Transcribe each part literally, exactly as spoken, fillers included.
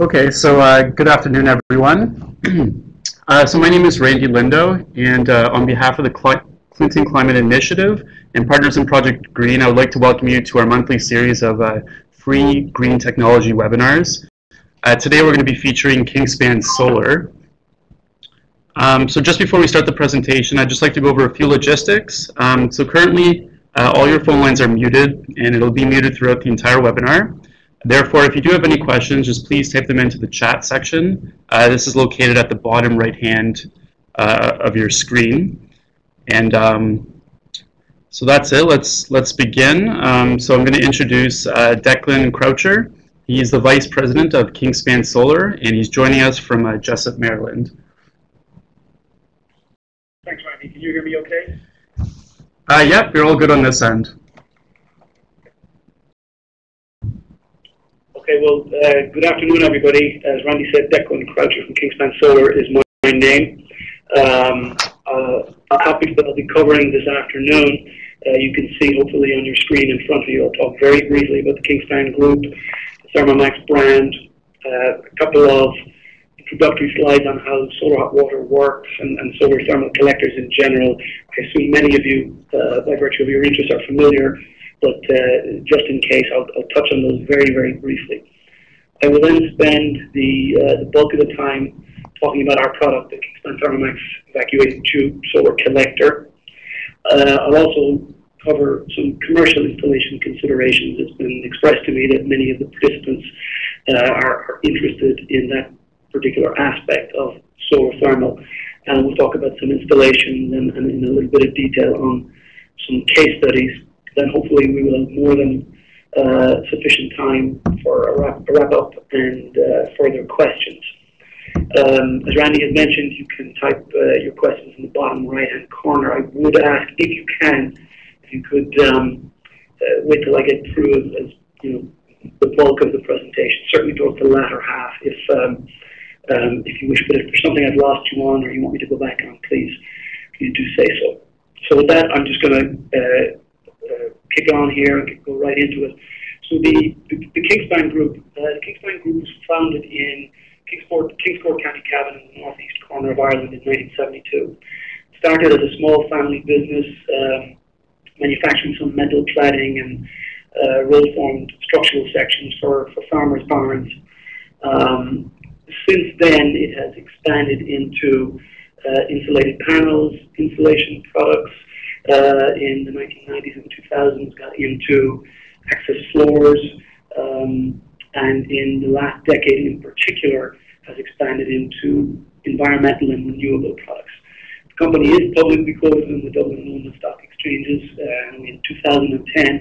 Okay, so uh, good afternoon, everyone. uh, so my name is Randy Lindo, and uh, on behalf of the Cl Clinton Climate Initiative and Partners in Project Green, I would like to welcome you to our monthly series of uh, free green technology webinars. Uh, today we're going to be featuring Kingspan Solar. Um, so just before we start the presentation, I'd just like to go over a few logistics. Um, so currently, uh, all your phone lines are muted, and it'll be muted throughout the entire webinar. Therefore, if you do have any questions, just please type them into the chat section. Uh, this is located at the bottom right hand uh, of your screen. And um, so that's it. Let's let's begin. Um, so I'm going to introduce uh, Declan Croucher. He's the Vice President of Kingspan Solar, and he's joining us from uh, Jessup, Maryland. Thanks, Randy. Can you hear me okay? Uh, yep, you're all good on this end. Okay, well, uh, good afternoon, everybody. As Randy said, Declan Croucher from Kingspan Solar is my name. Um, uh, the topics that I'll be covering this afternoon, uh, you can see hopefully on your screen in front of you. I'll talk very briefly about the Kingspan Group, the Thermomax brand, uh, a couple of introductory slides on how solar hot water works and, and solar thermal collectors in general. I assume many of you, uh, by virtue of your interest, are familiar. But uh, just in case, I'll, I'll touch on those very, very briefly. I will then spend the, uh, the bulk of the time talking about our product, the Kingspan Thermomax Evacuated Tube Solar Collector. Uh, I'll also cover some commercial installation considerations. It's been expressed to me that many of the participants uh, are, are interested in that particular aspect of solar thermal. And we'll talk about some installations and, and in a little bit of detail on some case studies. Then hopefully we will have more than uh, sufficient time for a wrap, a wrap up and uh, further questions. Um, as Randy had mentioned, you can type uh, your questions in the bottom right-hand corner. I would ask, if you can, if you could um, uh, wait till I get through as, as you know the bulk of the presentation. Certainly towards the latter half, if um, um, if you wish. But if there's something I've lost you on, or you want me to go back on, please, please do say so. So with that, I'm just going to. Uh, Uh, kick on here and go right into it. So the, the, the Kingspan Group, uh, the Kingspan Group was founded in Kingscourt, Kingscourt County, Cavan, in the northeast corner of Ireland in nineteen seventy-two. It started as a small family business, um, manufacturing some metal cladding and uh, roll-formed structural sections for, for farmers' barns. Um, since then, it has expanded into uh, insulated panels, insulation products. Uh, in the nineteen nineties and two thousands, got into access floors, um, and in the last decade in particular, has expanded into environmental and renewable products. The company is publicly quoted in the Dublin and London stock exchanges, uh, and in two thousand ten,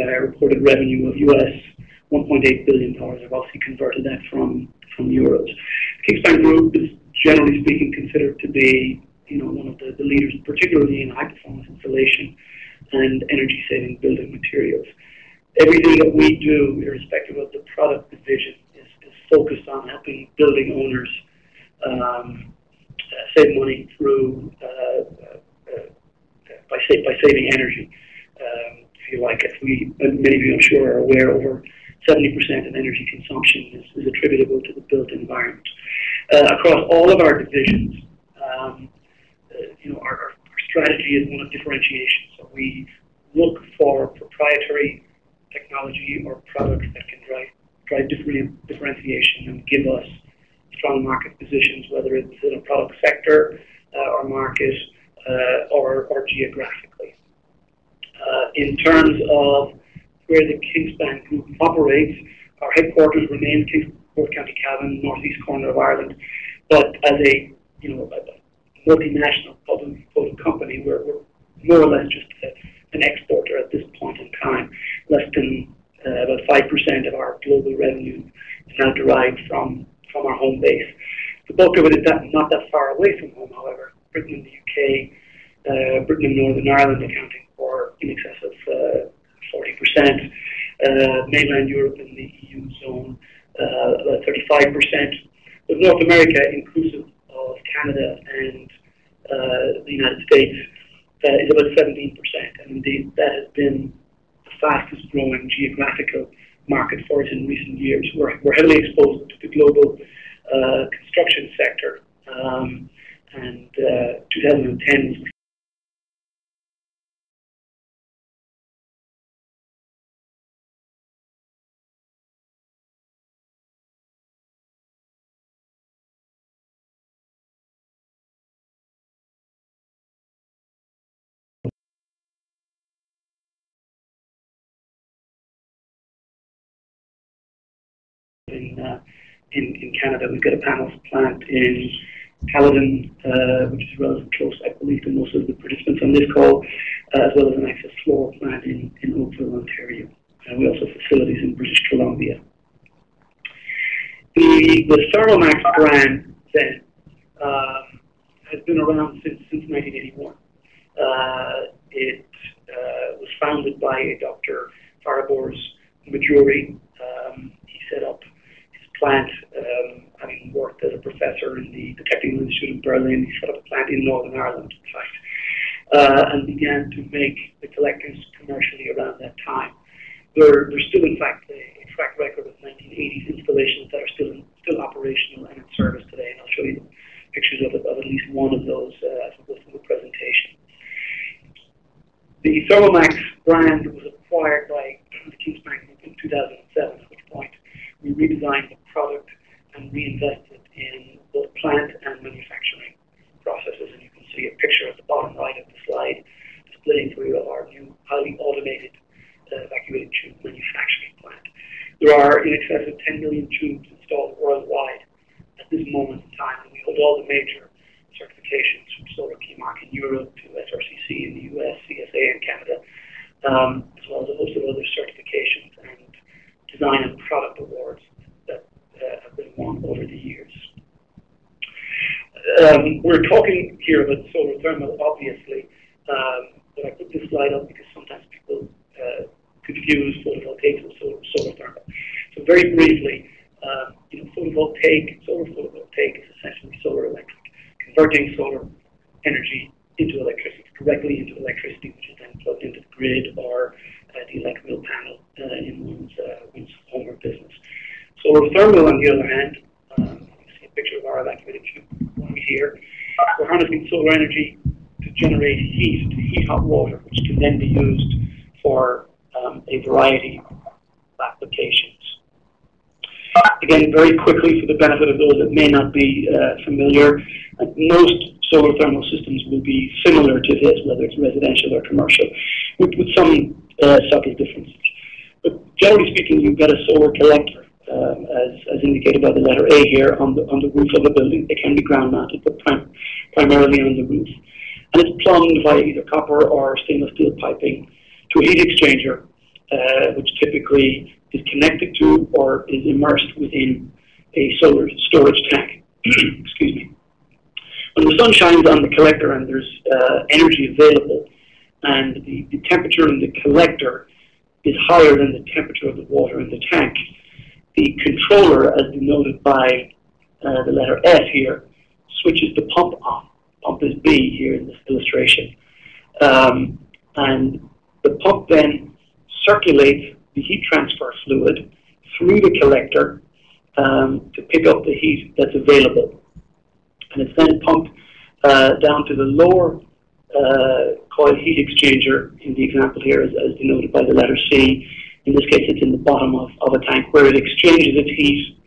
uh, reported revenue of U S one point eight billion dollars. I've obviously converted that from from euros. The Kingspan Group is generally speaking considered to be, you know, one of the, the leaders, particularly in high-performance insulation and energy-saving building materials. Everything that we do, irrespective of the product division, is, is focused on helping building owners um, uh, save money through uh, uh, uh, by, sa by saving energy. Um, if you like, if we, many of you, I'm sure, are aware, over seventy percent of energy consumption is, is attributable to the built environment. Uh, across all of our divisions. Um, You know, our, our strategy is one of differentiation. So we look for proprietary technology or products that can drive, drive different differentiation and give us strong market positions, whether it's in a product sector uh, or market uh, or, or geographically. Uh, in terms of where the Kingspan Group operates, our headquarters remains Kingscourt County, Cavan, northeast corner of Ireland, but as a, you know, a, multinational public quoted company, where we're more or less just a, an exporter at this point in time. Less than uh, about five percent of our global revenue is now derived from, from our home base. The bulk of it is that, not that far away from home, however. Britain and the U K, uh, Britain and Northern Ireland accounting for in excess of uh, forty percent, uh, mainland Europe and the E U zone uh, about thirty-five percent, but North America, inclusive of Canada and uh, the United States, uh, is about seventeen percent, and indeed that has been the fastest growing geographical market for it in recent years. We're, we're heavily exposed to the global uh, construction sector, um, and uh, twenty ten In, uh, in, in Canada. We've got a panels plant in Caledon, uh, which is relatively close, I believe, to most of the participants on this call, uh, as well as an access floor plant in, in Oakville, Ontario. And we also have facilities in British Columbia. The, the Thermomax brand then uh, has been around since, since nineteen eighty-one. Uh, it uh, was founded by Doctor Farabors Majuri. Um, he set up plant, um, having worked as a professor in the, the Technical Institute in Berlin. He set up a plant in Northern Ireland, in fact, uh, and began to make the collectors commercially around that time. There, there's still, in fact, a, a track record of nineteen eighties installations that are still in, still operational and in service today, and I'll show you pictures of, of at least one of those uh, as we go through the presentation. The Thermomax brand was acquired by the Kingspan Group in two thousand seven, at which point we redesigned the product and reinvested in both plant and manufacturing processes. And you can see a picture at the bottom right of the slide displaying for you our new highly automated uh, evacuated tube manufacturing plant. There are in excess of ten million tubes installed worldwide at this moment in time, and we hold all the major certifications from Solar Key Mark in Europe to S R C C in the U S, C S A in Canada, um, as well as a host of other certifications and design and product awards that uh, have been won over the years. Um, we're talking here about solar thermal, obviously, um, but I put this slide up because sometimes people uh, confuse photovoltaic with solar, solar thermal. So very briefly, um, you know, photovoltaic, solar photovoltaic is essentially solar electric, converting solar energy into electricity, directly into electricity, which is then plugged into the grid or uh, the electrical panel uh, in one's, uh, one's home or business. Solar thermal, on the other hand, um, you see a picture of our evacuated tube right here. We're harnessing solar energy to generate heat, to heat hot water, which can then be used for um, a variety of applications. Again, very quickly, for the benefit of those that may not be uh, familiar, most solar thermal systems will be similar to this, whether it's residential or commercial, with, with some uh, subtle differences. But generally speaking, you've got a solar collector, um, as, as indicated by the letter A here, on the, on the roof of a building. It can be ground-mounted, but prim primarily on the roof. And it's plumbed via either copper or stainless steel piping to a heat exchanger, uh, which typically is connected to or is immersed within a solar storage tank. Excuse me. When the sun shines on the collector and there's uh, energy available, and the, the temperature in the collector is higher than the temperature of the water in the tank, the controller, as denoted by uh, the letter S here, switches the pump on. Pump is B here in this illustration. Um, and the pump then circulates the heat transfer fluid through the collector um, to pick up the heat that's available. And it's then pumped uh, down to the lower uh, coil heat exchanger, in the example here as, as denoted by the letter C. In this case, it's in the bottom of, of a tank where it exchanges its heat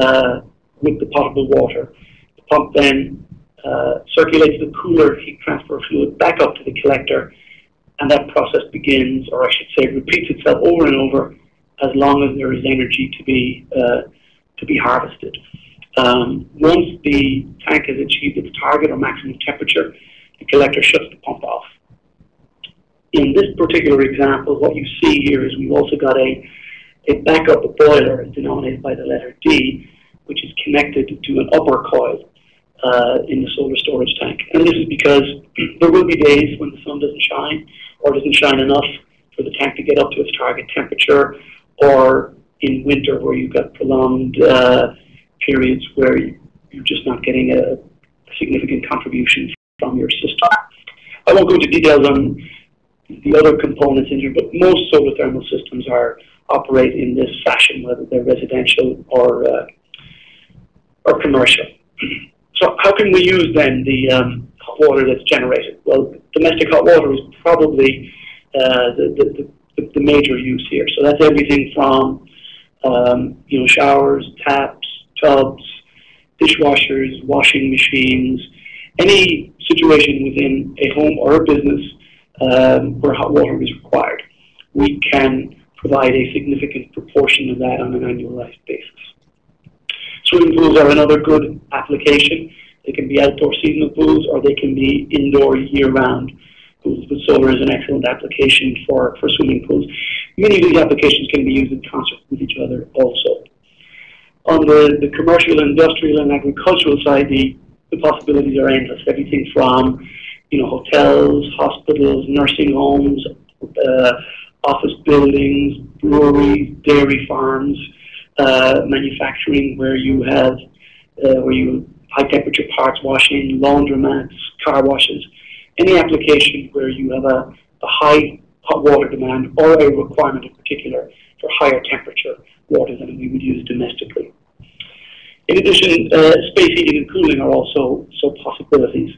uh, with the potable water. The pump then uh, circulates the cooler heat transfer fluid back up to the collector, and that process begins, or I should say repeats itself over and over as long as there is energy to be, uh, to be harvested. Um, once the tank has achieved its target or maximum temperature, the collector shuts the pump off. In this particular example, what you see here is we've also got a, a backup boiler denominated by the letter D, which is connected to an upper coil uh, in the solar storage tank. And this is because there will be days when the sun doesn't shine or doesn't shine enough for the tank to get up to its target temperature, or in winter where you've got prolonged uh, periods where you're just not getting a significant contribution from your system. I won't go into details on the other components in here, but most solar thermal systems are, operate in this fashion, whether they're residential or uh, or commercial. So how can we use then the um, hot water that's generated? Well, domestic hot water is probably uh, the, the, the, the major use here. So that's everything from um, you know, showers, taps, tubs, dishwashers, washing machines, any situation within a home or a business um, where hot water is required. We can provide a significant proportion of that on an annualized basis. Swimming pools are another good application. They can be outdoor seasonal pools, or they can be indoor year-round pools. But solar is an excellent application for, for swimming pools. Many of these applications can be used in concert with each other also. On the, the commercial, industrial, and agricultural side, the, the possibilities are endless. Everything from you know, hotels, hospitals, nursing homes, uh, office buildings, breweries, dairy farms, Uh, manufacturing, where you have uh, where you have high temperature parts washing, laundromats, car washes, any application where you have a, a high hot water demand or a requirement in particular for higher temperature water than we would use domestically. In addition, uh, space heating and cooling are also so possibilities,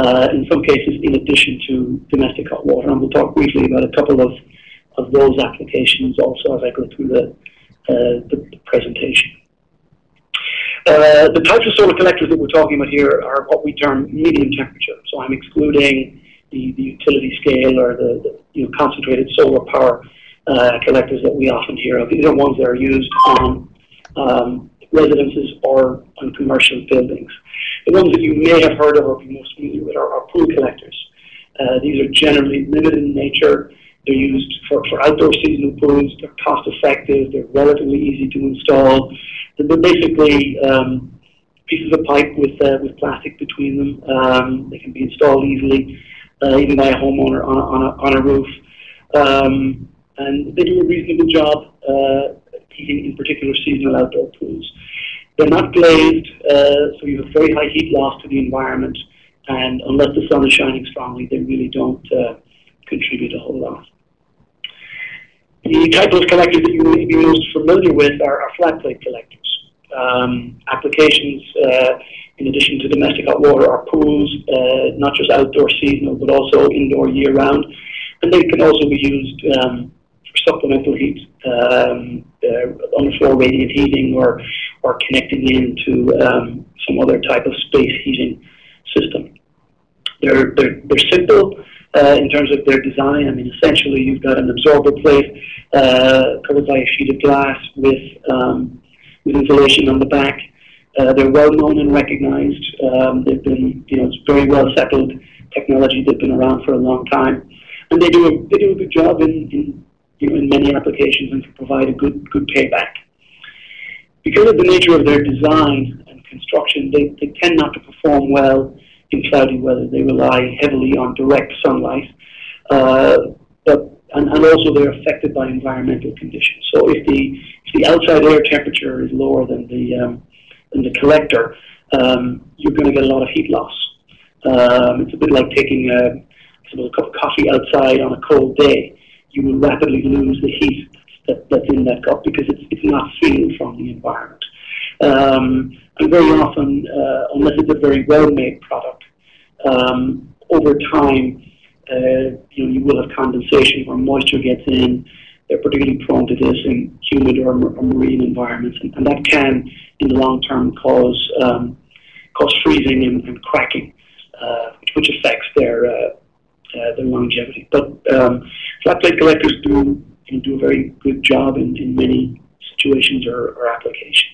uh, in some cases in addition to domestic hot water, and we'll talk briefly about a couple of, of those applications also as I go through the Uh, the, the presentation. Uh, the types of solar collectors that we're talking about here are what we term medium temperature. So I'm excluding the, the utility scale or the, the you know, concentrated solar power uh, collectors that we often hear of. These are ones that are used on um, residences or on commercial buildings. The ones that you may have heard of or be most familiar with are, are pool collectors. Uh, these are generally limited in nature. They're used for, for outdoor seasonal pools. They're cost effective. They're relatively easy to install. They're basically um, pieces of pipe with, uh, with plastic between them. Um, they can be installed easily, uh, even by a homeowner on a, on a, on a roof. Um, and they do a reasonable job uh, heating, in particular, seasonal outdoor pools. They're not glazed, uh, so you have very high heat loss to the environment. And unless the sun is shining strongly, they really don't uh, contribute a whole lot. The type of collectors that you may be most familiar with are, are flat plate collectors. Um, applications, uh, in addition to domestic hot water, are pools, uh, not just outdoor seasonal, but also indoor year-round. And they can also be used um, for supplemental heat, um, uh, on-the-floor radiant heating, or, or connecting into um, some other type of space heating system. They're, they're, they're simple. Uh, in terms of their design, I mean, essentially you've got an absorber plate uh, covered by a sheet of glass with, um, with insulation on the back. Uh, they're well known and recognized. Um, they've been, you know, it's very well settled technology. They've been around for a long time, and they do a, they do a good job in, in you know in many applications and can provide a good good payback. Because of the nature of their design and construction, they, they tend not to perform well in cloudy weather. They rely heavily on direct sunlight, uh, but and, and also they're affected by environmental conditions. So if the if the outside air temperature is lower than the um, than the collector, um, you're going to get a lot of heat loss. Um, it's a bit like taking a, sort of a cup of coffee outside on a cold day. You will rapidly lose the heat that, that's in that cup because it's it's not sealed from the environment. Um, and very often, uh, unless it's a very well-made product, um, over time, uh, you know, you will have condensation where moisture gets in. They're particularly prone to this in humid or, or marine environments, and, and that can, in the long term, cause um, cause freezing and, and cracking, uh, which affects their uh, uh, their longevity. But um, flat plate collectors do you know, do a very good job in, in many situations or, or applications.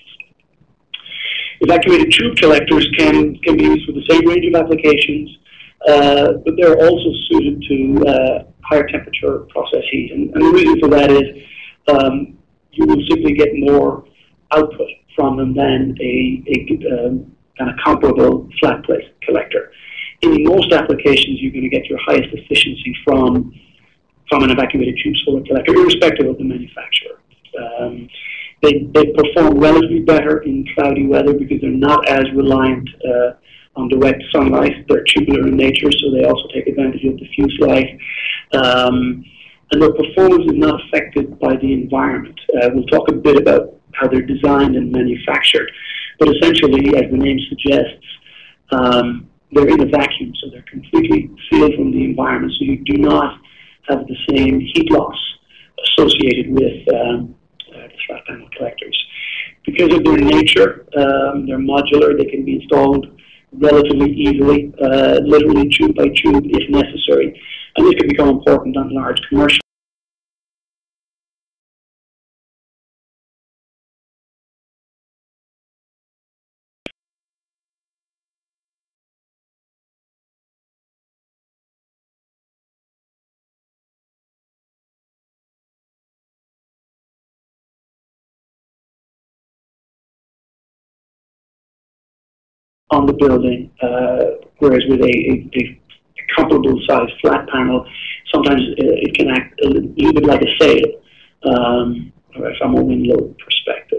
Evacuated tube collectors can, can be used for the same range of applications, uh, but they're also suited to uh, higher temperature process heat. And, and the reason for that is um, you will simply get more output from them than a, a, um, than a comparable flat plate collector. In most applications, you're going to get your highest efficiency from, from an evacuated tube solar collector, irrespective of the manufacturer. Um, They, they perform relatively better in cloudy weather because they're not as reliant uh, on direct sunlight. They're tubular in nature, so they also take advantage of diffuse light. Um, and their performance is not affected by the environment. Uh, we'll talk a bit about how they're designed and manufactured, but essentially, as the name suggests, um, they're in a vacuum, so they're completely sealed from the environment, so you do not have the same heat loss associated with um, uh, flat panel collectors. Because of their nature, um, they're modular, they can be installed relatively easily, uh, literally tube by tube if necessary. And this can become important on large commercial. On the building, uh, whereas with a, a, a comparable size flat panel, sometimes it can act a little bit like a sail um, from a wind load perspective.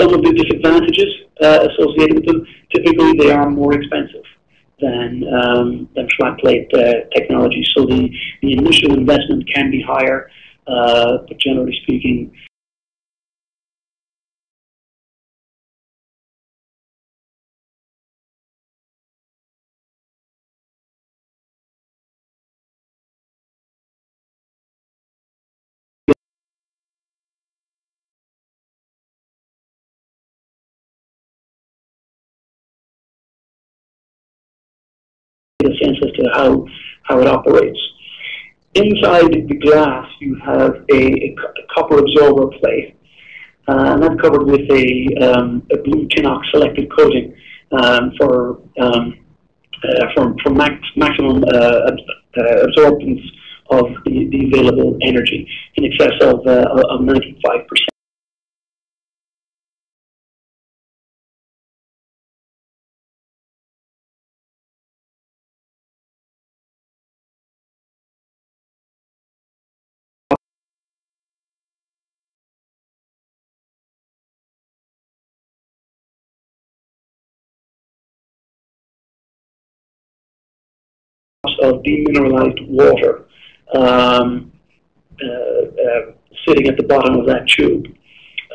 Some of the disadvantages uh, associated with them, typically they are more expensive than, um, than flat plate uh, technology, so the, the initial investment can be higher, uh, but generally speaking, a sense as to how, how it operates. Inside the glass, you have a, a copper absorber plate, uh, and that's covered with a, um, a blue Tinox selective coating um, for, um, uh, for, for max, maximum uh, absorbance of the, the available energy, in excess of, uh, of ninety-five percent. Of demineralized water um, uh, uh, sitting at the bottom of that tube.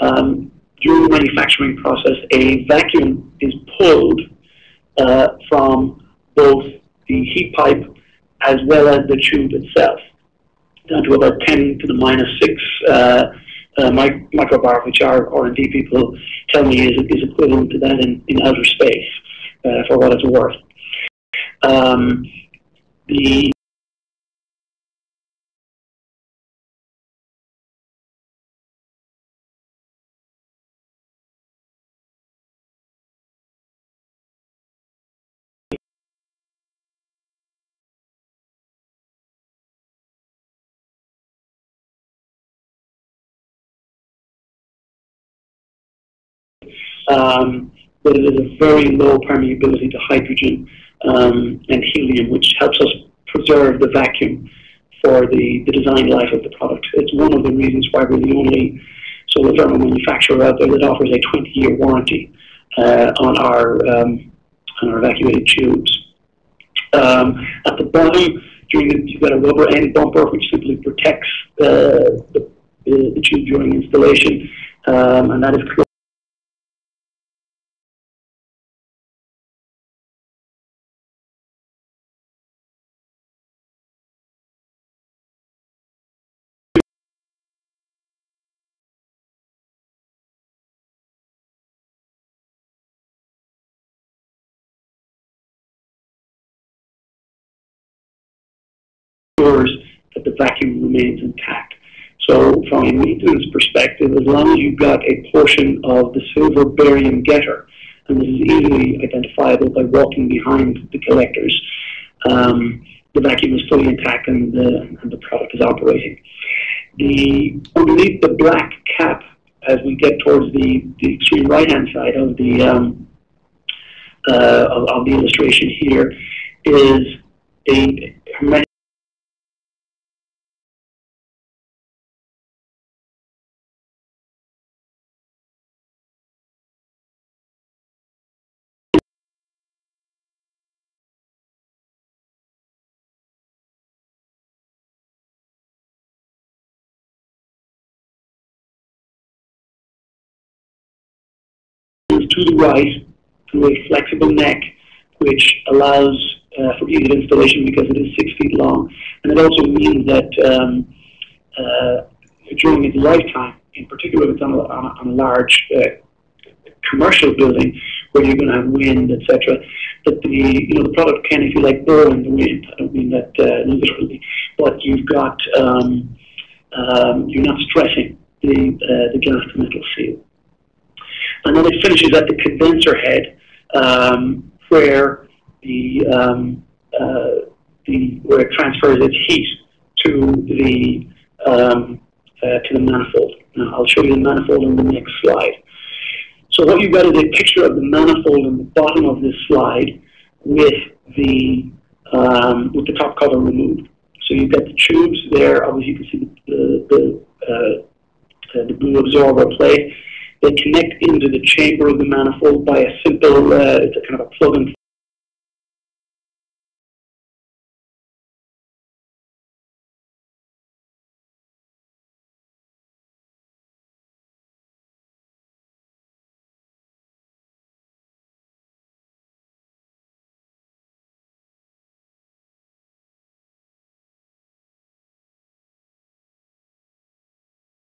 Um, during the manufacturing process, a vacuum is pulled uh, from both the heat pipe as well as the tube itself, down to about ten to the minus six uh, uh, mic microbar, which our R and D people tell me is, is equivalent to that in, in outer space, uh, for what it's worth. Um, The um, but it is a very low permeability to hydrogen Um, and helium, which helps us preserve the vacuum for the, the design life of the product. It's one of the reasons why we're the only solar thermal manufacturer out there that offers a twenty-year warranty uh, on our um, on our evacuated tubes. Um, at the bottom, during the, you've got a rubber end bumper which simply protects uh, the, the, the tube during installation, um, and that is closed. That the vacuum remains intact. So from a maintenance perspective, as long as you've got a portion of the silver barium getter, and this is easily identifiable by walking behind the collectors, um, the vacuum is fully intact and the, and the product is operating. The, underneath the black cap, as we get towards the, the extreme right-hand side of the, um, uh, of, of the illustration here, is a hermetic move to the right through a flexible neck, which allows uh, for ease of installation because it is six feet long. And it also means that um, uh, during its lifetime, in particular if it's on a, on a, on a large uh, commercial building where you're going to have wind, et cetera, that the you know the product can, if you like, burrow in the wind. I don't mean that uh, literally, but you've got um, um, you're not stressing the uh, the glass to metal seal. And then it finishes at the condenser head, um, where the um, uh, the where it transfers its heat to the um, uh, to the manifold. Now I'll show you the manifold on the next slide. So what you've got is a picture of the manifold in the bottom of this slide with the um, with the top cover removed. So you've got the tubes there. Obviously, you can see the the, uh, uh, the blue absorber plate. They connect into the chamber of the manifold by a simple uh, it's a kind of a plug and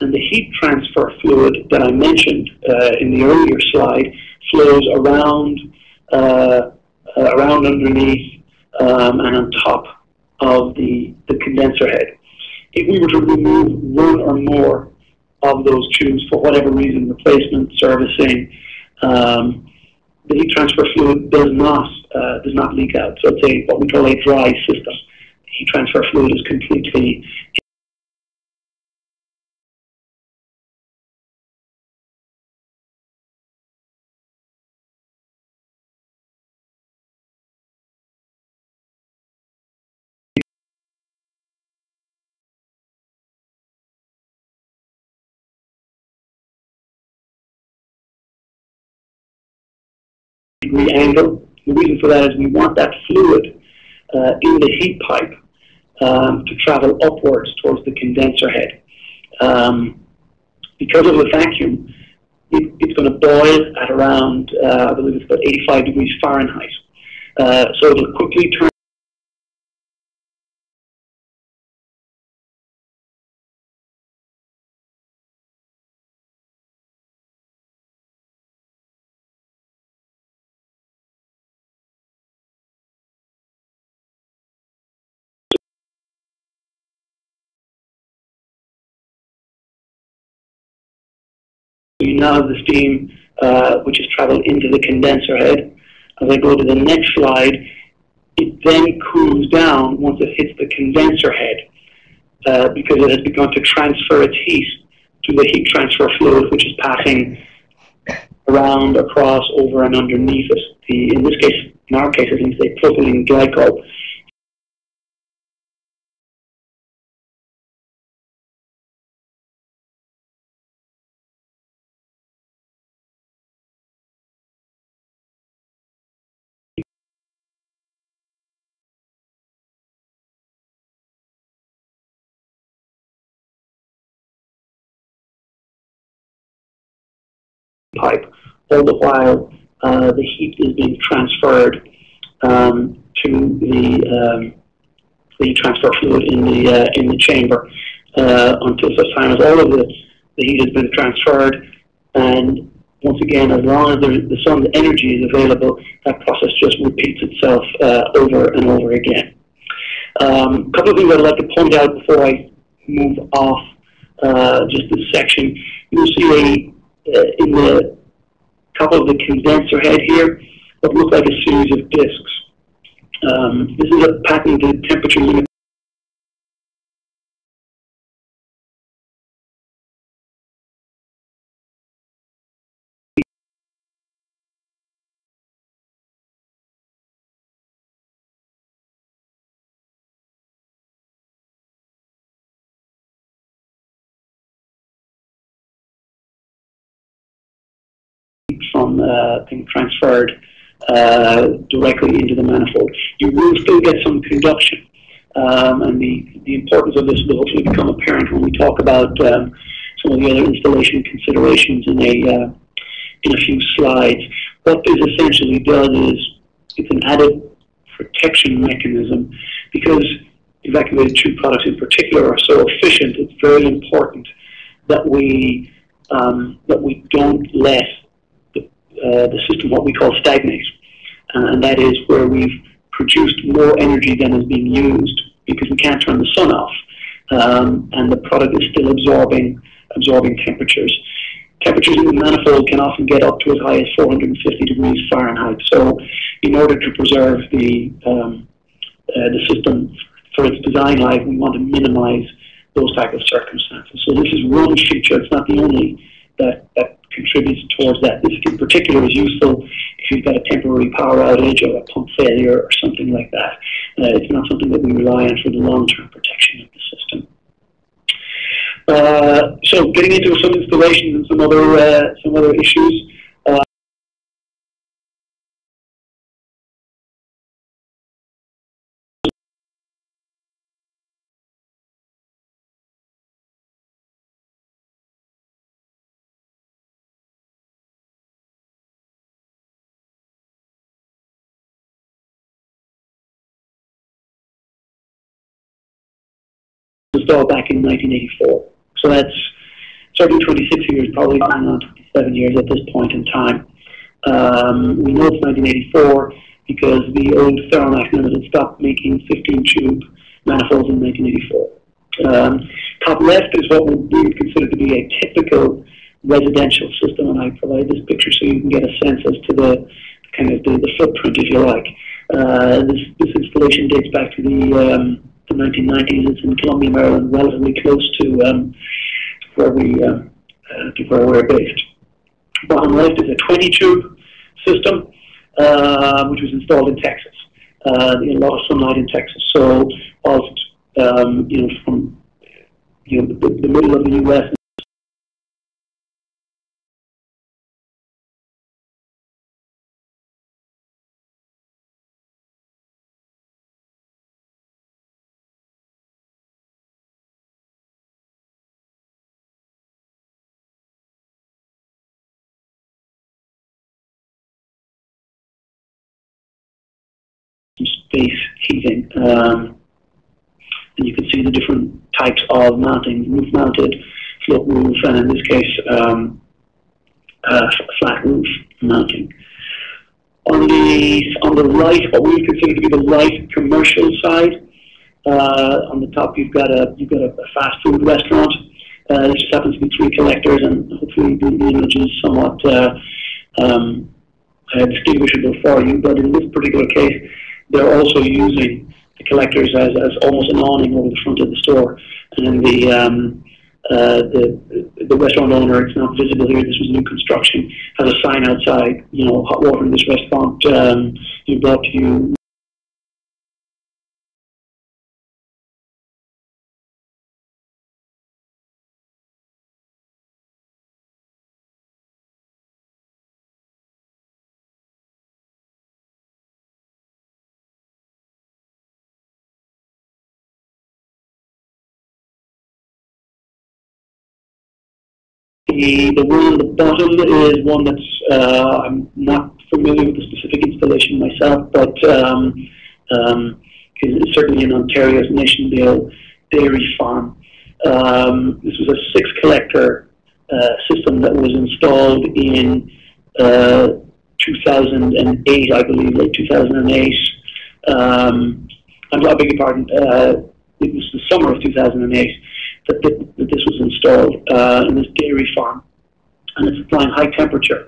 And the heat transfer fluid that I mentioned uh, in the earlier slide flows around, uh, around underneath, um, and on top of the, the condenser head. If we were to remove one or more of those tubes for whatever reason, replacement, servicing, um, the heat transfer fluid does not uh, does not leak out. So it's a what we call a dry system. The heat transfer fluid is completely angle. The reason for that is we want that fluid uh, in the heat pipe um, to travel upwards towards the condenser head. Um, because of the vacuum, it, it's going to boil at around, uh, I believe it's about eighty-five degrees Fahrenheit. Uh, so it'll quickly turn now the steam, uh, which is traveled into the condenser head. As I go to the next slide, it then cools down once it hits the condenser head uh, because it has begun to transfer its heat to the heat transfer fluid, which is passing around, across, over, and underneath it. The, in this case, in our case, it's a propylene glycol. Pipe, all the while uh, the heat is being transferred um, to the um, the transfer fluid in the uh, in the chamber uh, until such time as all of the the heat has been transferred. And once again, as long as the, the sun's energy is available, that process just repeats itself uh, over and over again. Um, a couple of things I'd like to point out before I move off uh, just this section. You'll see a Uh, in the top of the condenser head here, what looks like a series of discs. Um, this is a patented temperature limit. From uh, being transferred uh, directly into the manifold. You will still get some conduction, um, and the, the importance of this will hopefully become apparent when we talk about um, some of the other installation considerations in a, uh, in a few slides, what this essentially does is it's an added protection mechanism, because evacuated tree products in particular are so efficient. It's very important that we um, that we don't let the, uh, the system what we call stagnate, uh, and that is where we've produced more energy than is being used because we can't turn the sun off, um, and the product is still absorbing absorbing temperatures. Temperatures in the manifold can often get up to as high as four hundred fifty degrees Fahrenheit. So, in order to preserve the um, uh, the system for its design life, we want to minimize those type of circumstances. So, this is one feature. It's not the only that that contributes towards that. This, in particular, is useful if you've got a temporary power outage or a pump failure or something like that. Uh, it's not something that we rely on for the long-term protection of the system. Uh, so, getting into some installations and some other uh, some other issues. Uh, installed back in nineteen eighty-four. So that's certainly twenty-six years, probably going on twenty-seven years at this point in time. Um, we know it's nineteen eighty-four because the old Thermomax Limited stopped making fifteen tube manifolds in nineteen eighty-four. Um, top left is what we would consider to be a typical residential system, and I provide this picture so you can get a sense as to the kind of the, the footprint, if you like. Uh, this, this installation dates back to the um, the nineteen nineties. It's in Columbia, Maryland, relatively close to um, where we uh, uh, to where we're based. Bottom left is a twenty tube system, uh, which was installed in Texas. Uh, in a lot of sunlight in Texas. So, whilst um, you know, from you know the, the middle of the U S space heating, um, and you can see the different types of mounting: roof-mounted, float roof, and in this case, um, uh, flat roof mounting. On the on the right, what we consider to be the light commercial side. Uh, on the top, you've got a you've got a fast food restaurant. Uh, this just happens to be three collectors, and hopefully the image is somewhat uh, um, uh, distinguishable for you. But in this particular case, they're also using the collectors as, as almost an awning over the front of the store. And then the, um, uh, the, the restaurant owner, it's not visible here, this was new construction, has a sign outside, you know, hot water in this restaurant, um, you brought to you. The, the one on the bottom is one that's, uh, I'm not familiar with the specific installation myself, but um, um, is certainly in Ontario's Nationville Dairy Farm. Um, this was a six collector uh, system that was installed in uh, two thousand eight, I believe, late two thousand eight. Um, I'm, I beg your pardon, uh, it was the summer of two thousand eight. That this was installed uh, in this dairy farm, and it's applying high temperature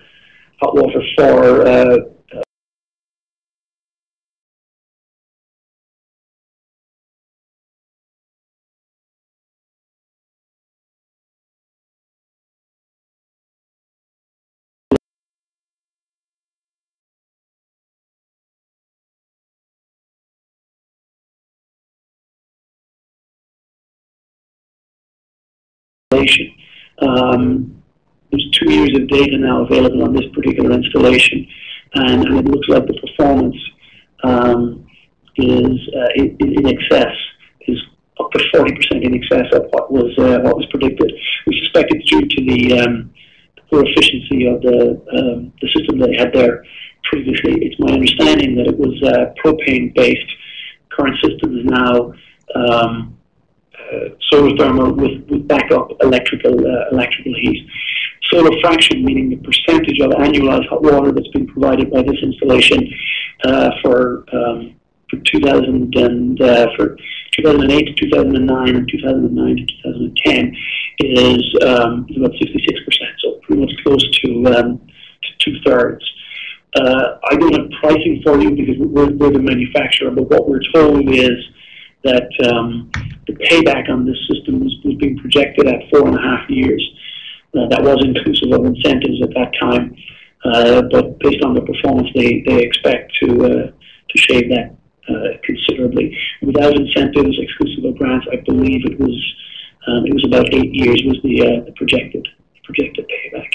hot water for uh, Um, there's two years of data now available on this particular installation, and, and it looks like the performance um, is uh, in, in excess, is up to forty percent in excess of what was uh, what was predicted. We suspect it's due to the um, poor efficiency of the, um, the system they had there previously. It's my understanding that it was uh, propane-based. Current system is now um, uh, solar thermal with, with backup electrical uh, electrical heat. Solar fraction, meaning the percentage of annualized hot water that's been provided by this installation uh, for um, for two thousand and uh, for two thousand eight to two thousand nine and two thousand nine to two thousand ten is, um, is about sixty-six percent, so pretty much close to, um, to two-thirds. Uh, I don't have pricing for you because we're, we're the manufacturer, but what we're told is that um, the payback on this system was being projected at four and a half years. Uh, that was inclusive of incentives at that time, uh, but based on the performance, they, they expect to, uh, to shave that uh, considerably. Without incentives, exclusive of grants, I believe it was um, it was about eight years was the, uh, the projected projected payback.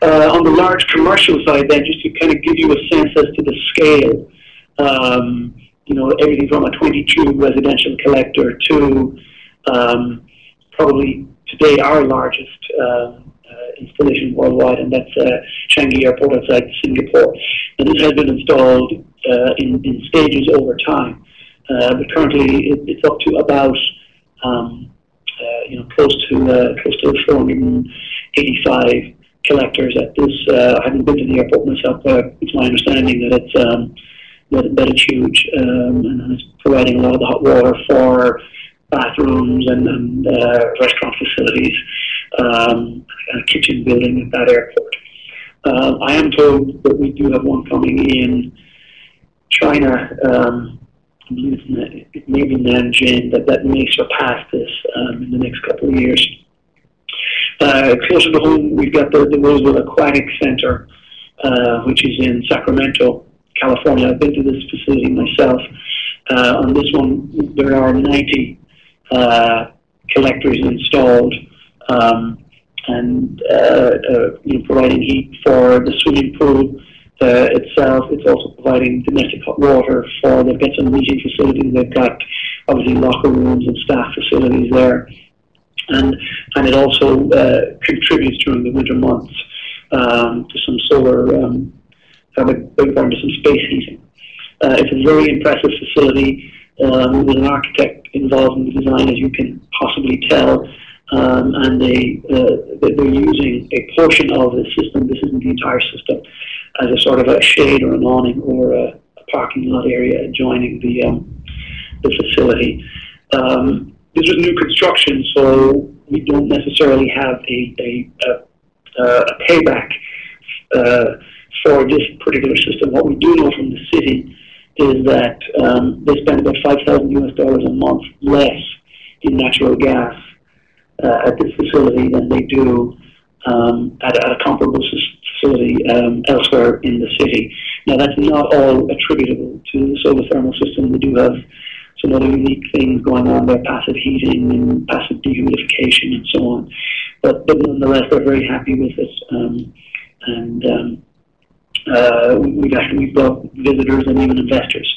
Uh, on the large commercial side, then, just to kind of give you a sense as to the scale, um, you know, everything from a twenty-two residential collector to um, probably today our largest uh, uh, installation worldwide, and that's uh, Changi Airport outside Singapore. And this has been installed uh, in, in stages over time, uh, but currently it, it's up to about um, uh, you know close to uh, close to four hundred eighty-five. Collectors at this. Uh, I haven't been to the airport myself, but it's my understanding that it's um, that, that it's huge um, and it's providing a lot of the hot water for bathrooms and, and uh, restaurant facilities, um, and a kitchen building at that airport. Uh, I am told that we do have one coming in China. Um, I believe it may be Nanjing. That that may surpass this um, in the next couple of years. Uh, closer to home, we've got the, the Roseville Aquatic Center, uh, which is in Sacramento, California. I've been to this facility myself. Uh, on this one, there are ninety uh, collectors installed, um, and uh, uh, you know, providing heat for the swimming pool uh, itself. It's also providing domestic hot water for. They've got some meeting facilities. They've got obviously locker rooms and staff facilities there. And, and it also uh, contributes during the winter months um, to some solar, um, to some space heating. Uh, it's a very impressive facility um, with an architect involved in the design, as you can possibly tell, um, and they, uh, they're using a portion of the system, this isn't the entire system, as a sort of a shade or an awning or a, a parking lot area adjoining the, um, the facility. Um, This was new construction, so we don't necessarily have a, a, a, a payback uh, for this particular system. What we do know from the city is that um, they spend about five thousand U S dollars a month less in natural gas uh, at this facility than they do um, at, at a comparable facility um, elsewhere in the city. Now, that's not all attributable to the solar thermal system. We do have some other unique things going on there, passive heating and passive dehumidification and so on. But, but nonetheless, we're very happy with this. Um, and um, uh, we've actually brought visitors and even investors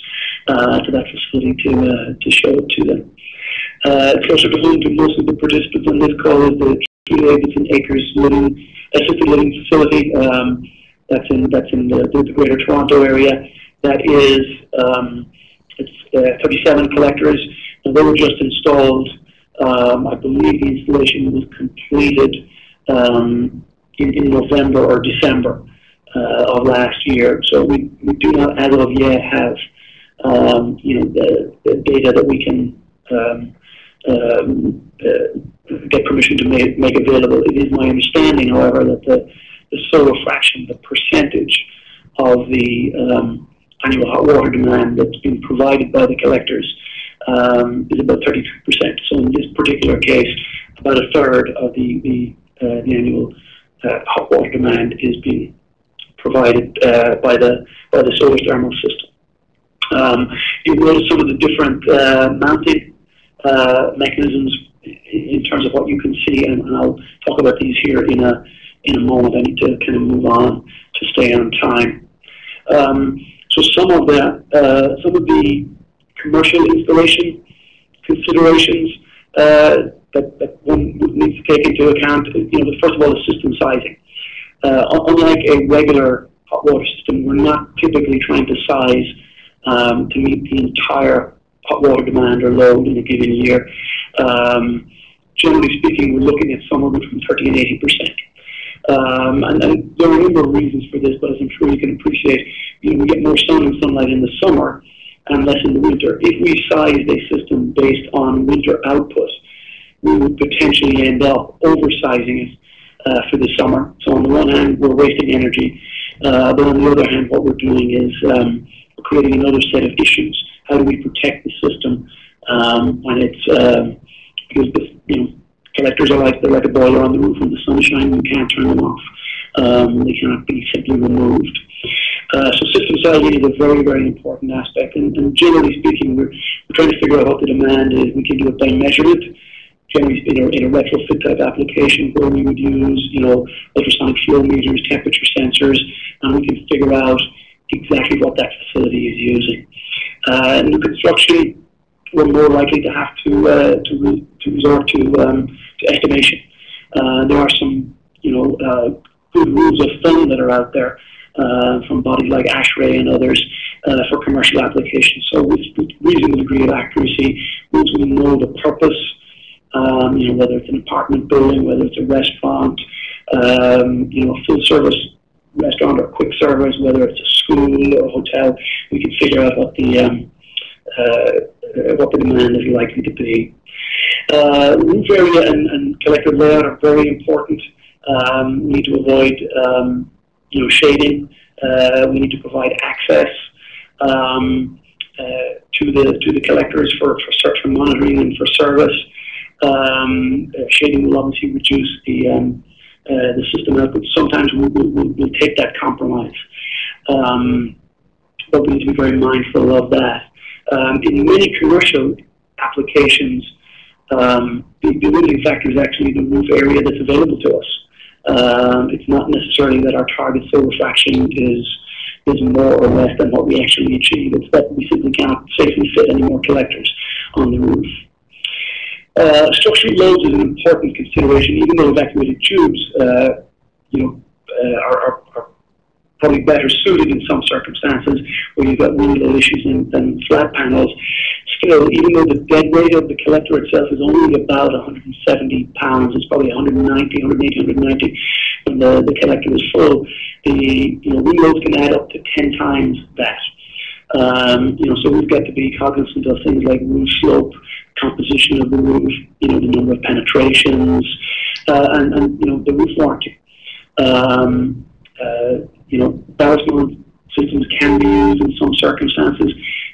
uh, to that facility to, uh, to show it to them. Uh, closer to home to most of the participants on this call is the Two Acres Living, assisted living facility. Um, that's in, that's in the, the Greater Toronto Area. That is... Um, It's uh, thirty-seven collectors, and they were just installed. Um, I believe the installation was completed um, in, in November or December uh, of last year. So we, we do not, as of yet, have um, you know the, the data that we can um, um, uh, get permission to make, make available. It is my understanding, however, that the, the solar fraction, the percentage of the um, annual hot water demand that's been provided by the collectors um, is about thirty-two percent. So in this particular case, about a third of the, the, uh, the annual uh, hot water demand is being provided uh, by, the, by the solar thermal system. Um, you notice some of the different uh, mounting uh, mechanisms in terms of what you can see, and, and I'll talk about these here in a, in a moment. I need to kind of move on to stay on time. Um, So some of the uh, some of the commercial installation considerations uh, that, that one needs to take into account, you know, first of all, is system sizing. Uh, unlike a regular hot water system, we're not typically trying to size um, to meet the entire hot water demand or load in a given year. Um, generally speaking, we're looking at somewhere between thirty and eighty percent. Um, and, and there are a number of reasons for this, but as I'm sure you can appreciate, you know, we get more sun and sunlight in the summer and less in the winter. If we sized a system based on winter output, we would potentially end up oversizing it uh, for the summer. So on the one hand, we're wasting energy, uh, but on the other hand, what we're doing is um, creating another set of issues. How do we protect the system um, when it's, uh, because the, you know, collectors are like, they're like a boiler on the roof. When the sun is shining, you can't turn them off. Um, they cannot be simply removed. Uh, so system sizing is a very, very important aspect. And, and generally speaking, we're, we're trying to figure out what the demand is. We can do it by measurement, generally in a, in a retrofit type application where we would use, you know, ultrasonic flow meters, temperature sensors, and we can figure out exactly what that facility is using. Uh, new construction, we're more likely to have to uh, to, re to resort to um, to estimation. Uh, there are some, you know, uh, good rules of thumb that are out there uh, from bodies like ASHRAE and others uh, for commercial applications. So with, with reasonable degree of accuracy, once we know the purpose, um, you know, whether it's an apartment building, whether it's a restaurant, um, you know, a full service restaurant or quick service, whether it's a school or a hotel, we can figure out what the um, uh, what the demand is likely to be. Uh, roof area and, and collector layout are very important. Um, we need to avoid um, you know, shading. Uh, we need to provide access um, uh, to the to the collectors for for search and monitoring and for service. Um, uh, shading will obviously reduce the um, uh, the system output. Sometimes we'll, we'll, we'll take that compromise, um, but we need to be very mindful of that. Um, in many commercial applications, um, the limiting factor is actually the roof area that's available to us. Um, it's not necessarily that our target solar fraction is, is more or less than what we actually achieve. It's that we simply cannot safely fit any more collectors on the roof. Uh, structural loads is an important consideration. Even though evacuated tubes uh, you know, uh, are, are, are probably better suited in some circumstances where you've got really low issues than, than flat panels. Still, even though the dead weight of the collector itself is only about one hundred seventy pounds, it's probably one hundred ninety, one hundred eighty, one hundred ninety, when the, the collector is full, the you know, wind loads can add up to ten times that. Um, you know, so we've got to be cognizant of things like roof slope, composition of the roof, you know, the number of penetrations, uh, and, and, you know, the roof warranty. Um, Uh, you know, ballast mode systems can be used in some circumstances.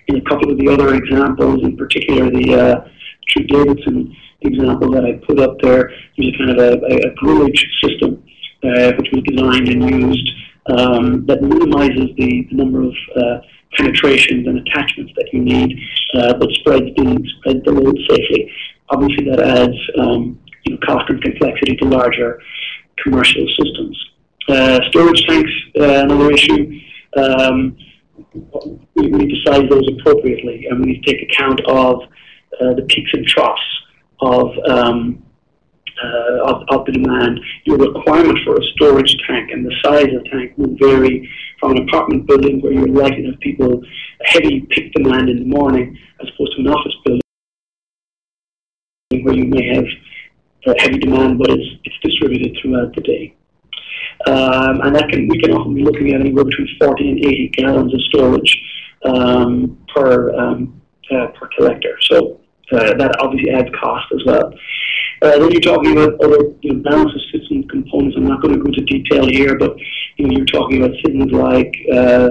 In a couple of the other examples, in particular the uh, True Davidson example that I put up there, there's a kind of a, a, a grillage system uh, which was designed and used um, that minimizes the, the number of uh, penetrations and attachments that you need, uh, but spreads the, spread the load safely. Obviously, that adds um, you know, cost and complexity to larger commercial systems. Uh, storage tanks, uh, another issue. Um, we need to size those appropriately, and we need to take account of uh, the peaks and troughs of, um, uh, of, of the demand. Your requirement for a storage tank and the size of the tank will vary from an apartment building where you're likely to have people, heavy peak demand in the morning, as opposed to an office building where you may have uh, heavy demand, but it's, it's distributed throughout the day. Um, and that can, we can often be looking at anywhere between forty and eighty gallons of storage um, per, um, uh, per collector. So uh, that obviously adds cost as well. Uh, when you're talking about other, you know, balance of system components, I'm not going to go into detail here, but you know, you're talking about things like uh,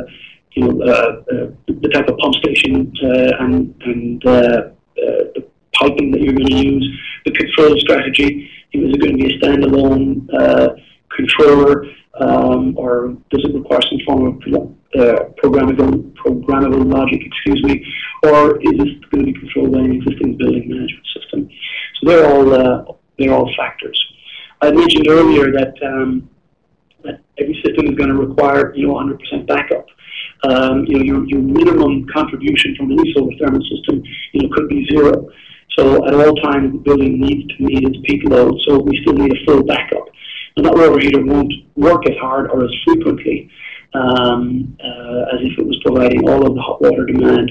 you know, uh, uh, the type of pump station uh, and, and uh, uh, the piping that you're going to use. The control strategy, you know, is it going to be a standalone uh, controller, um, or does it require some form of uh, programmable, programmable logic, excuse me, or is this going to be controlled by an existing building management system? So they're all, uh, they're all factors. I mentioned earlier that, um, that every system is going to require, you know, one hundred percent backup. Um, you know, your, your minimum contribution from any solar thermal system, you know, could be zero. So at all times, the building needs to meet its peak load, so we still need a full backup. Another overheater won't work as hard or as frequently um, uh, as if it was providing all of the hot water demand.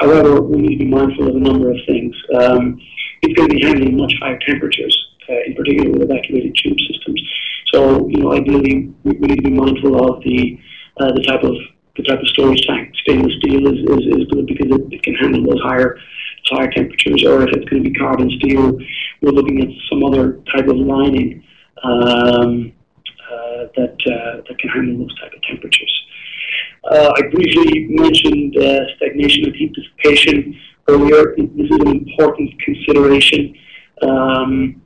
However, we need to be mindful of a number of things. Um, it's going to be handling much higher temperatures, uh, in particular with evacuated tube systems. So, you know, ideally, we need to be mindful of the uh, the type of the type of storage tank. Stainless steel is, is, is good because it, it can handle those higher higher temperatures. Or if it's going to be carbon steel, we're looking at some other type of lining um, uh, that uh, that can handle those type of temperatures. Uh, I briefly mentioned uh, stagnation and heat dissipation earlier. This is an important consideration, um,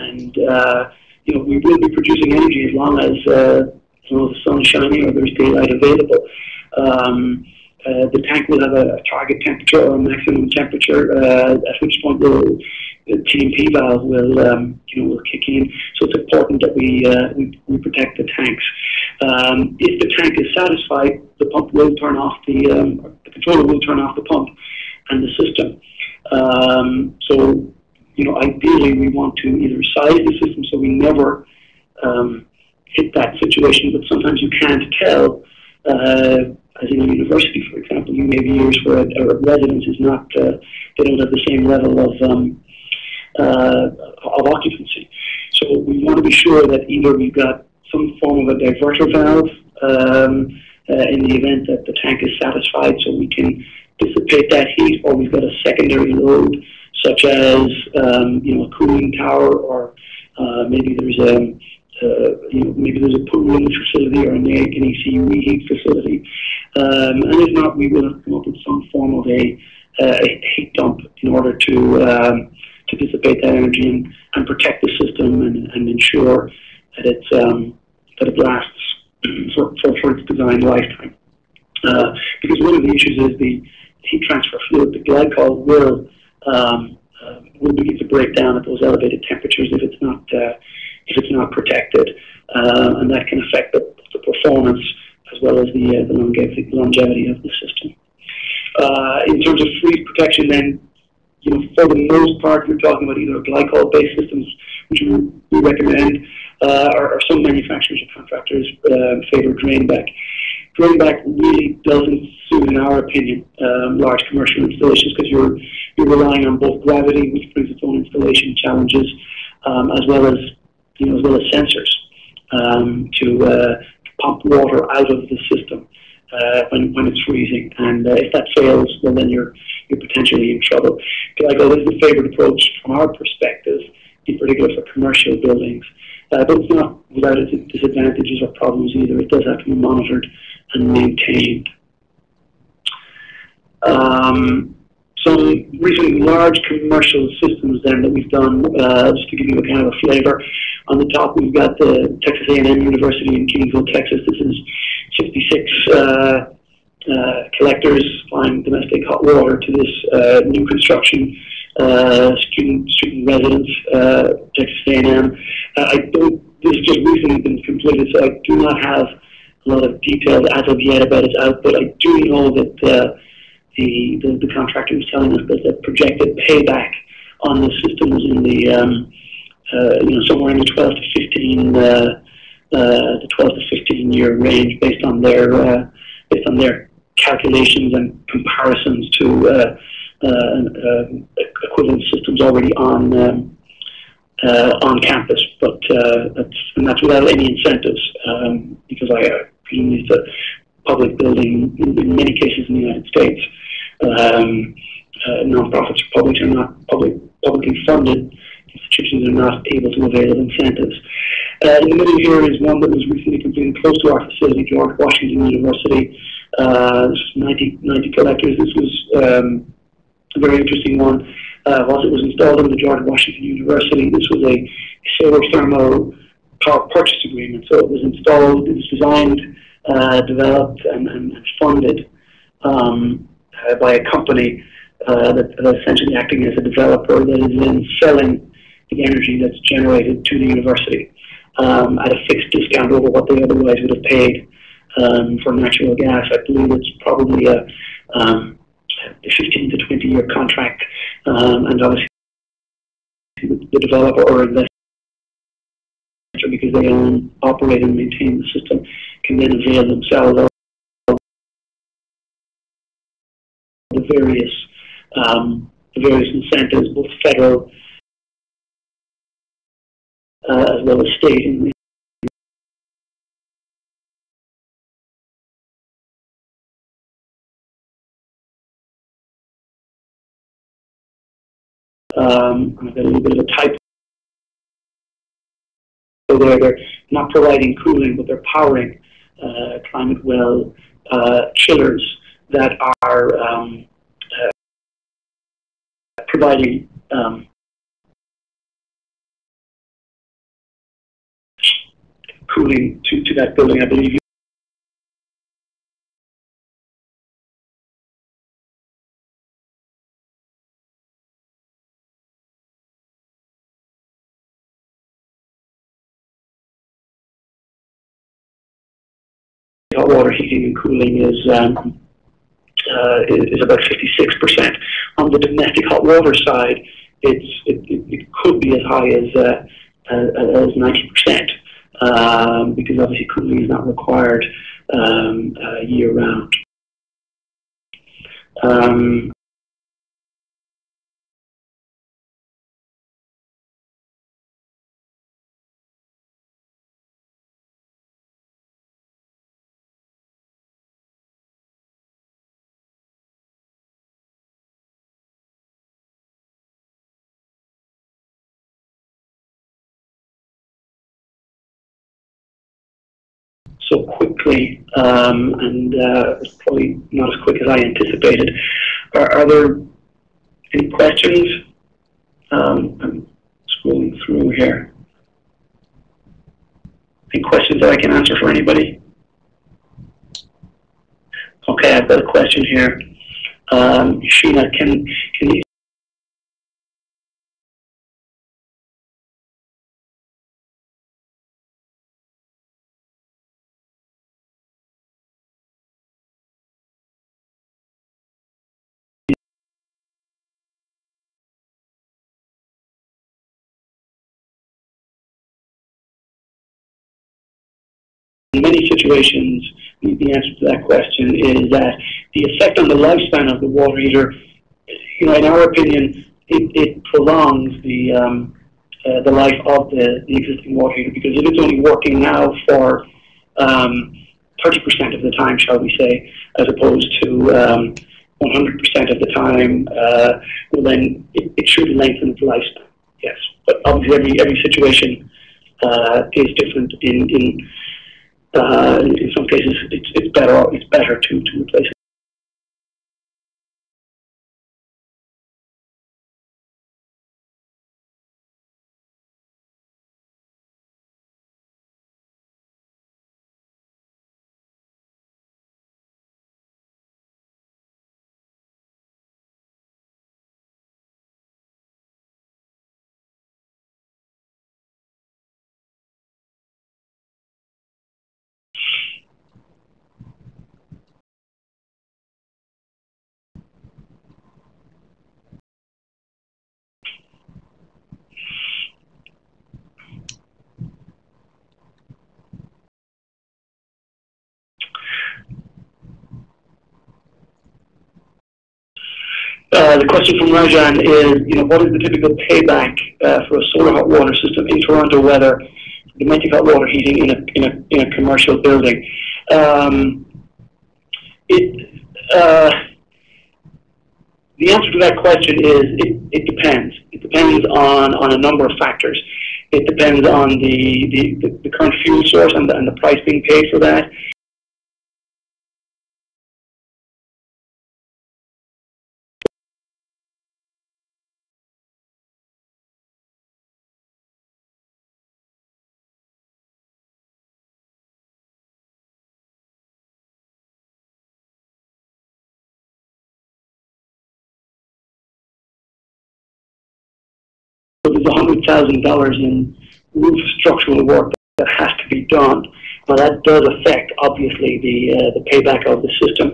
and uh, you know, we will be producing energy as long as uh, you know, the sun's shining or there's daylight available. Um, uh, the tank will have a target temperature or a maximum temperature, uh, at which point the T M P valve will um, you know will kick in. So it's important that we uh, we, we protect the tanks. Um, if the tank is satisfied, the pump will turn off the um, the controller will turn off the pump and the system. Um, so. You know, ideally, we want to either size the system so we never um, hit that situation, but sometimes you can't tell. Uh, as in a university, for example, you may have years where a, a residence is not, uh, they don't have the same level of, um, uh, of occupancy. So we want to be sure that either we've got some form of a diverter valve um, uh, in the event that the tank is satisfied so we can dissipate that heat, or we've got a secondary load, such as um, you know, a cooling tower, or uh, maybe there's a uh, you know, maybe there's a pooling facility or an A C reheat facility, um, and if not, we will have to come up with some form of a, uh, a heat dump in order to um, to dissipate that energy and, and protect the system and, and ensure that it's um, that it lasts for, for, for its design lifetime. Uh, because one of the issues is the heat transfer fluid, the glycol will Um, uh, will begin to break down at those elevated temperatures if it's not uh, if it's not protected, uh, and that can affect the, the performance as well as the, uh, the longevity, longevity of the system. Uh, in terms of freeze protection, then, you know, for the most part, you're talking about either glycol-based systems, which we recommend, uh, or, or some manufacturers or contractors uh, favor drainback. Drainback really doesn't suit, in our opinion, um, large commercial installations because you're you're relying on both gravity, which brings its own installation challenges, um, as well as you know as well as sensors um, to uh, pump water out of the system uh, when when it's freezing. And uh, if that fails, well, then you're you're potentially in trouble. Glycol is the favorite approach from our perspective, in particular for commercial buildings, uh, but it's not without its disadvantages or problems either. It does have to be monitored and maintained. Um, some recent large commercial systems then that we've done, uh, just to give you a kind of a flavor. On the top, we've got the Texas A and M University in Kingsville, Texas. This is sixty-six uh, uh, collectors supplying domestic hot water to this uh, new construction uh, student student residence, uh, Texas A and M. Uh, I don't. This has just recently been completed, so I do not have a lot of details as of yet about its output. I do know that uh, the, the the contractor was telling us that the projected payback on the system was in the um, uh, you know somewhere in the twelve to fifteen uh, uh, the twelve to fifteen year range based on their uh, based on their calculations and comparisons to uh, uh, uh, equivalent systems already on um, uh, on campus, but uh, that's, and that's without any incentives um, because I. Uh, It's a public building in, in many cases in the United States. Um, uh, nonprofits or public are not public, publicly funded institutions are not able to avail of incentives. Uh, in the middle here is one that was recently completed close to our facility, George Washington University. Uh, this was ninety, ninety collectors. This was um, a very interesting one. Uh, whilst it was installed in the George Washington University, this was a solar thermo power purchase agreement. So it was installed, it was designed, Uh, developed and, and funded um, uh, by a company uh, that is essentially acting as a developer that is then selling the energy that's generated to the university um, at a fixed discount over what they otherwise would have paid um, for natural gas. I believe it's probably a, um, a fifteen to twenty year contract, um, and obviously the developer or investor, because they own, operate and maintain the system, can then avail themselves of the various, um, the various incentives, both federal uh, as well as state, in Um, I've got a little bit of a typo there. They're not providing cooling, but they're powering uh, climate well uh, chillers that are um, uh, providing um, cooling to, to that building. I believe you hot water heating and cooling is um, uh, is about fifty-six percent. On the domestic hot water side, it's it, it could be as high as uh, as ninety percent, um, because obviously cooling is not required um, uh, year round. Um, So quickly, um, and uh, probably not as quick as I anticipated. Are, are there any questions? Um, I'm scrolling through here. Any questions that I can answer for anybody? Okay, I've got a question here. Um, Sheena, can can you? In many situations, the answer to that question is that the effect on the lifespan of the water heater, you know, in our opinion, it, it prolongs the um, uh, the life of the, the existing water heater, because if it's only working now for um, thirty percent of the time, shall we say, as opposed to um, one hundred percent of the time, uh, well then it, it should lengthen its lifespan. Yes, but obviously every every situation uh, is different. In in Uh, in some cases, it's, it's better. It's better to to replace it. Uh, the question from Rajan is, you know, what is the typical payback uh, for a solar hot water system in Toronto weather, domestic hot water heating in a in a in a commercial building? Um, it uh, the answer to that question is it it depends. It depends on on a number of factors. It depends on the the, the current fuel source and the, and the price being paid for that. There's one hundred thousand dollars in roof structural work that has to be done. Now that does affect, obviously, the uh, the payback of the system.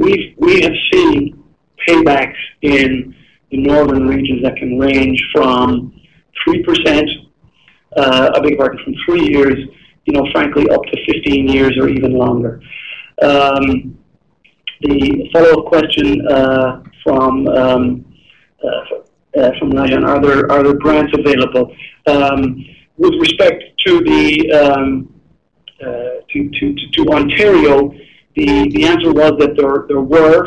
We've, we have seen paybacks in the northern regions that can range from three percent, uh, a big market from three years, you know, frankly, up to fifteen years or even longer. Um, the follow-up question uh, from um, uh, uh, from Rajan, are there are there grants available? Um, with respect to the um, uh, to, to to Ontario, the the answer was that there there were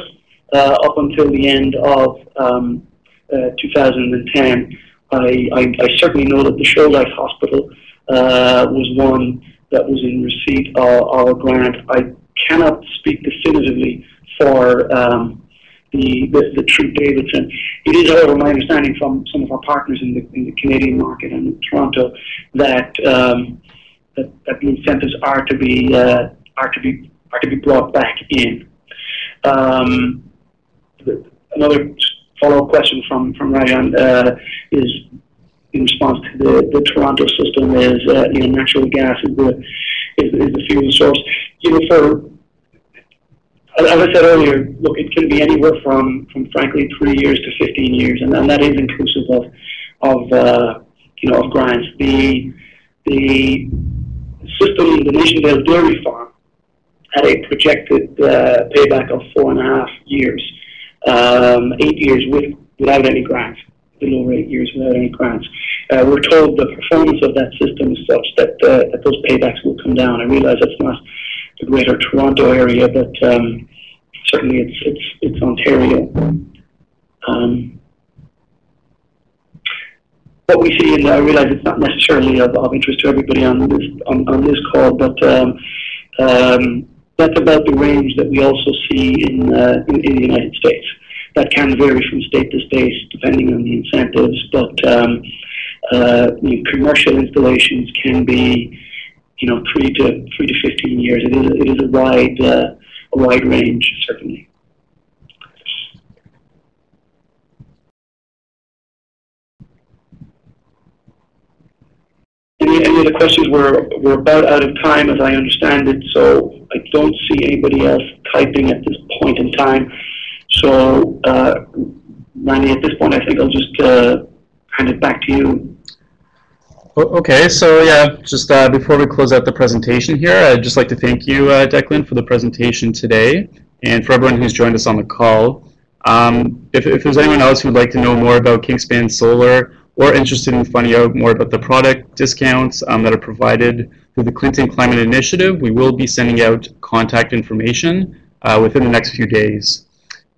uh, up until the end of um, uh, two thousand ten. I, I I certainly know that the Shorelife Hospital uh, was one that was in receipt of our grant. I cannot speak definitively for um, the, the, the Treat Davidson. It is, however, my understanding from some of our partners in the, in the Canadian market and in Toronto that, um, that that the incentives are to be uh, are to be are to be brought back in. Um, another follow-up question from from Rajan uh, is in response to the, the Toronto system is uh, you know, natural gas is the is, is the fuel source. You know, for, as I said earlier, look, it can be anywhere from, from frankly, three years to fifteen years, and, and that is inclusive of, of uh, you know, of grants. The, the system, the Nationville Dairy Farm, had a projected uh, payback of four and a half years, um, eight years with, without any grants, below eight years without any grants. Uh, we're told the performance of that system is such that, uh, that those paybacks will come down. I realize that's not the Greater Toronto Area, but um, certainly it's it's it's Ontario. Um, what we see, and I realize it's not necessarily of, of interest to everybody on this on, on this call, but um, um, that's about the range that we also see in, uh, in in the United States. That can vary from state to state depending on the incentives, but um, uh, you know, commercial installations can be, you know, three to three to fifteen years. It is a, it is a wide uh, a wide range, certainly. Any, any other questions? We're we're about out of time, as I understand it. So I don't see anybody else typing at this point in time. So, uh, Randy, at this point, I think I'll just uh, hand it back to you. Okay, so yeah, just uh, before we close out the presentation here, I'd just like to thank you, uh, Declan, for the presentation today, and for everyone who's joined us on the call. Um, if, if there's anyone else who'd like to know more about Kingspan Solar, or interested in finding out more about the product discounts um, that are provided through the Clinton Climate Initiative, we will be sending out contact information uh, within the next few days.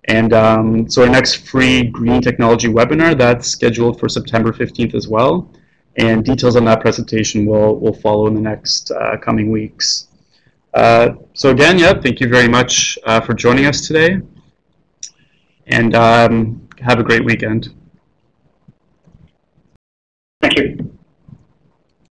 And um, so our next free green technology webinar, that's scheduled for September fifteenth as well. And details on that presentation will, will follow in the next uh, coming weeks. Uh, so again, yeah, thank you very much uh, for joining us today. And um, have a great weekend.